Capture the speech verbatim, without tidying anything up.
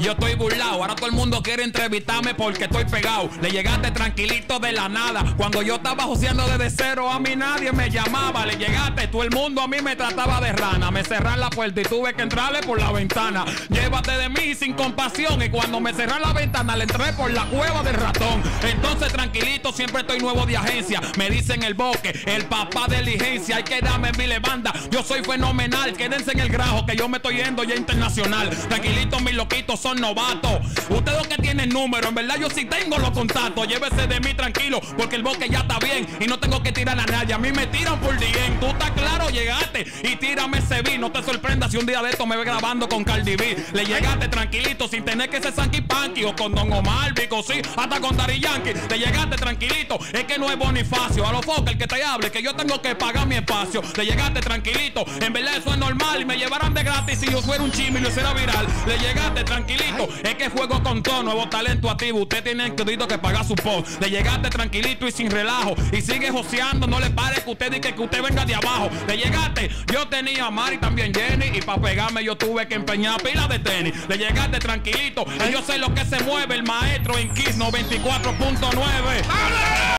yo estoy burlao. Ahora todo el mundo quiere entrevistarme porque estoy pegado. Le llegaste tranquilito de la nada. Cuando yo estaba joseando desde cero, a mí nadie me llamaba. Le llegaste, todo el mundo a mí me trataba de rana. Me cerraron la puerta y tuve que entrarle por la ventana. Llévate de mí sin compasión. Y cuando me cerraron la ventana, le entré por la cueva del ratón. Entonces, tranquilito, siempre estoy nuevo de agencia. Me dicen el bosque, el papá de diligencia. Hay que darme mi levanda. Yo soy fenomenal. Quédense en el grajo que yo me estoy yendo ya internacional. Tranquilitos, mis loquitos son novatos. Ustedes que tienen número, en verdad yo sí tengo los contactos. Llévese de mí tranquilo, porque el bosque ya está bien. Y no tengo que tirar a nadie. A mí me tiran por D M. Tú estás claro, llegaste y tírame ese beat. No te sorprendas si un día de esto me ve grabando con Cardi B. Le llegaste tranquilito sin tener que ser sanky panky. O con Don Omar, Vico, sí, hasta con Dari Yankee. Le llegaste tranquilito, es que no es Bonifacio. A los foques el que te hable, que yo tengo que pagar mi espacio. Le llegaste tranquilito, en verdad eso es normal. Y me llevarán de gratis si yo fuera un chimi y lo hiciera viral. Le llegaste tranquilito, es que juego con todo. Nuevo talento activo, usted tiene que pagar su post. Le llegaste tranquilito y sin relajo. Y sigue joseando, no le pare que usted diga que usted venga de abajo. Le llegaste, yo tenía a Mari, también Jenny. Y para pegarme yo tuve que empeñar pila de tenis. Le llegaste tranquilito, y yo sé lo que se mueve el maestro en Kiss noventa y cuatro punto nueve.